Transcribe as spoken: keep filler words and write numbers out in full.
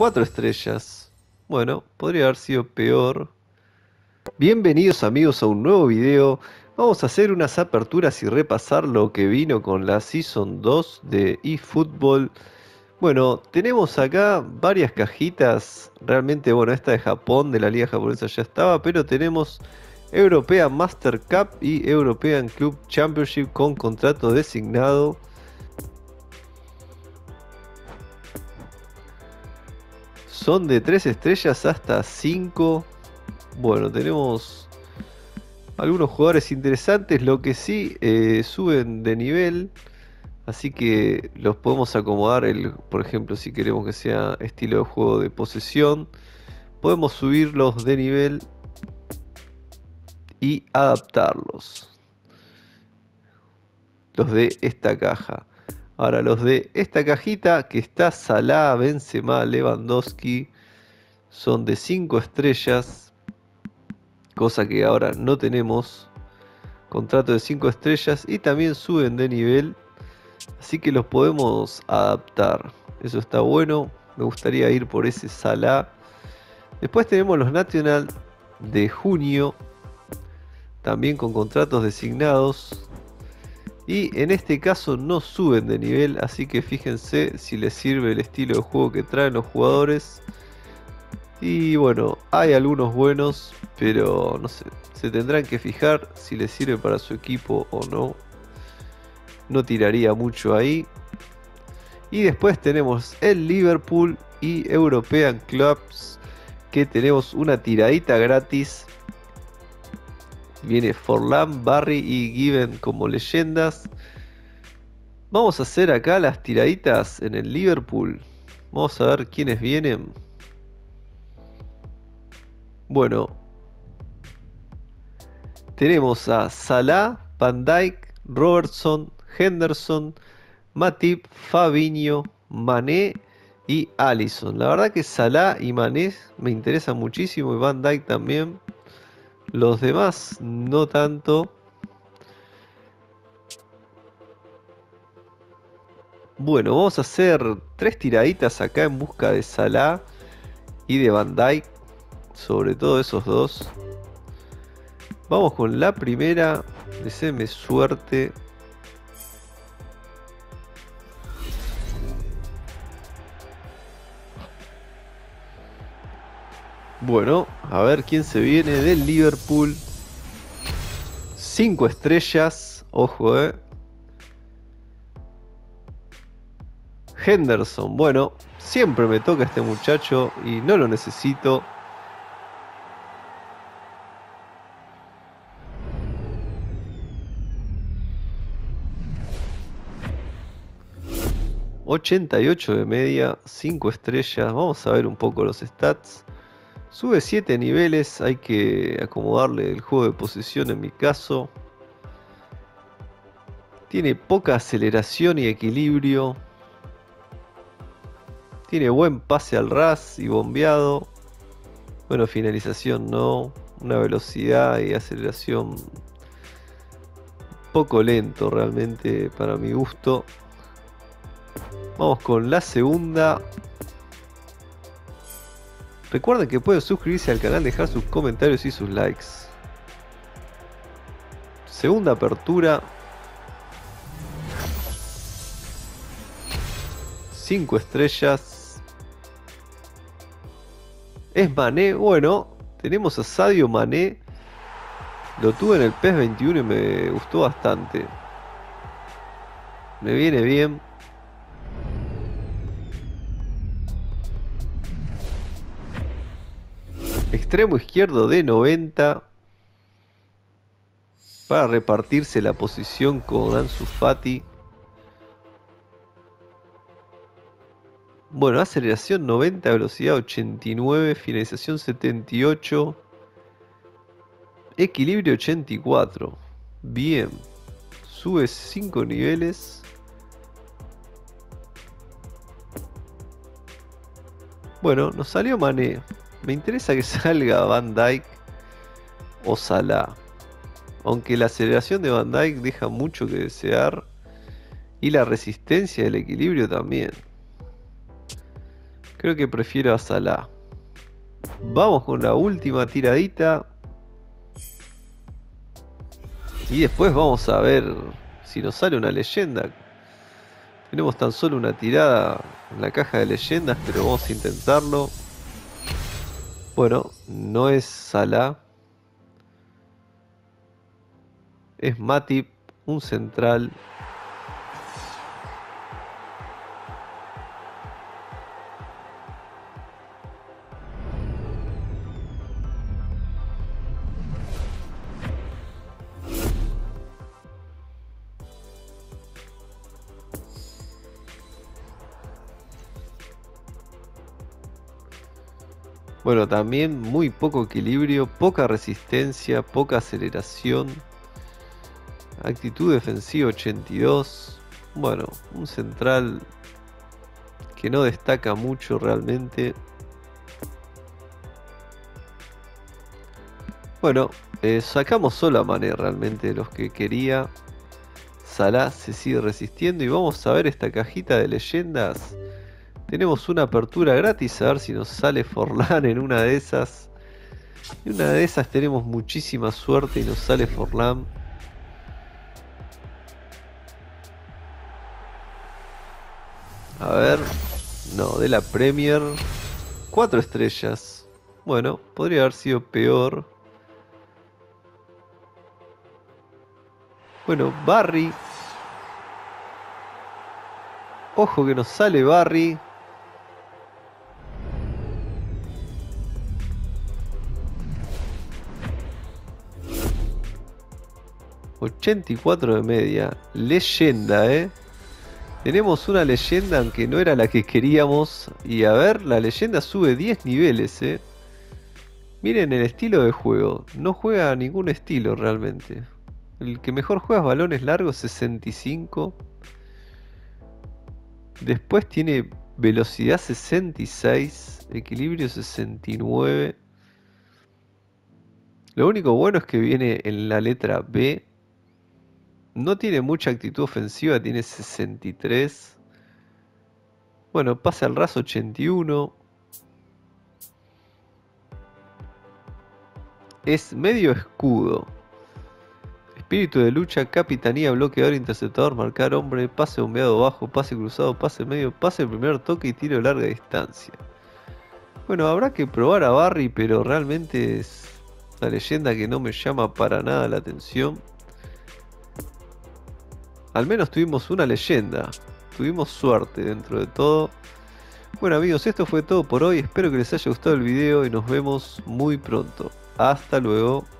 Cuatro estrellas. Bueno, podría haber sido peor. Bienvenidos amigos a un nuevo video. Vamos a hacer unas aperturas y repasar lo que vino con la Season dos de eFootball. Bueno, tenemos acá varias cajitas. Realmente, bueno, esta de Japón, de la liga japonesa ya estaba, pero tenemos European Master Cup y European Club Championship con contrato designado. Son de tres estrellas hasta cinco. Bueno, tenemos algunos jugadores interesantes, lo que sí eh, suben de nivel, así que los podemos acomodar, el, por ejemplo, si queremos que sea estilo de juego de posesión, podemos subirlos de nivel y adaptarlos. Los de esta caja. Ahora los de esta cajita, que está Salah, Benzema, Lewandowski, son de cinco estrellas, cosa que ahora no tenemos, contrato de cinco estrellas, y también suben de nivel, así que los podemos adaptar. Eso está bueno, me gustaría ir por ese Salah. Después tenemos los Nacional de junio, también con contratos designados. Y en este caso no suben de nivel, así que fíjense si les sirve el estilo de juego que traen los jugadores. Y bueno, hay algunos buenos, pero no sé, se tendrán que fijar si les sirve para su equipo o no. No tiraría mucho ahí. Y después tenemos el Liverpool y European Clubs, que tenemos una tiradita gratis. Viene Forlan, Barry y Given como leyendas. Vamos a hacer acá las tiraditas en el Liverpool. Vamos a ver quiénes vienen. Bueno, tenemos a Salah, Van Dijk, Robertson, Henderson, Matip, Fabinho, Mané y Allison. La verdad que Salah y Mané me interesan muchísimo, y Van Dijk también. Los demás no tanto. Bueno, vamos a hacer tres tiraditas acá en busca de Salah y de Van Dijk, sobre todo esos dos. Vamos con la primera. Deséenme suerte. Bueno, a ver quién se viene del Liverpool. cinco estrellas, ojo, eh. Henderson, bueno, siempre me toca este muchacho y no lo necesito. ochenta y ocho de media, cinco estrellas, vamos a ver un poco los stats. Sube siete niveles, hay que acomodarle el juego de posición en mi caso. Tiene poca aceleración y equilibrio. Tiene buen pase al ras y bombeado. Bueno, finalización no. Una velocidad y aceleración poco lento realmente para mi gusto. Vamos con la segunda. Recuerden que pueden suscribirse al canal, dejar sus comentarios y sus likes. Segunda apertura. cinco estrellas. Es Mané. Bueno, tenemos a Sadio Mané. Lo tuve en el PES veintiuno y me gustó bastante. Me viene bien. Extremo izquierdo de noventa, para repartirse la posición con Ansu Fati. Bueno, aceleración noventa, velocidad ochenta y nueve, finalización setenta y ocho, equilibrio ochenta y cuatro. Bien, sube cinco niveles. Bueno, nos salió Mané. Me interesa que salga Van Dijk o Salah, aunque la aceleración de Van Dijk deja mucho que desear, y la resistencia del equilibrio también. Creo que prefiero a Salah. Vamos con la última tiradita. Y después vamos a ver si nos sale una leyenda. Tenemos tan solo una tirada en la caja de leyendas, pero vamos a intentarlo. Bueno, no es Salah. Es Matip, un central. Bueno, también muy poco equilibrio, poca resistencia, poca aceleración. Actitud defensiva ochenta y dos. Bueno, un central que no destaca mucho realmente. Bueno, eh, sacamos solo a Mané realmente de los que quería. Salah se sigue resistiendo y vamos a ver esta cajita de leyendas. Tenemos una apertura gratis, a ver si nos sale Forlan en una de esas. En una de esas tenemos muchísima suerte y nos sale Forlan. A ver, no, de la Premier. Cuatro estrellas. Bueno, podría haber sido peor. Bueno, Barry. Ojo que nos sale Barry. ochenta y cuatro de media. Leyenda, eh. Tenemos una leyenda, aunque no era la que queríamos. Y a ver, la leyenda sube diez niveles, eh. Miren el estilo de juego. No juega ningún estilo realmente. El que mejor juega es balones largos, sesenta y cinco. Después tiene velocidad sesenta y seis. Equilibrio sesenta y nueve. Lo único bueno es que viene en la letra B. No tiene mucha actitud ofensiva, tiene sesenta y tres. Bueno, pase al ras ochenta y uno. Es medio escudo. Espíritu de lucha, capitanía, bloqueador, interceptador, marcar hombre, pase bombeado bajo, pase cruzado, pase medio, pase primer toque y tiro larga distancia. Bueno, habrá que probar a Barry, pero realmente es una leyenda que no me llama para nada la atención. Al menos tuvimos una leyenda, tuvimos suerte dentro de todo. Bueno amigos, esto fue todo por hoy, espero que les haya gustado el video y nos vemos muy pronto. Hasta luego.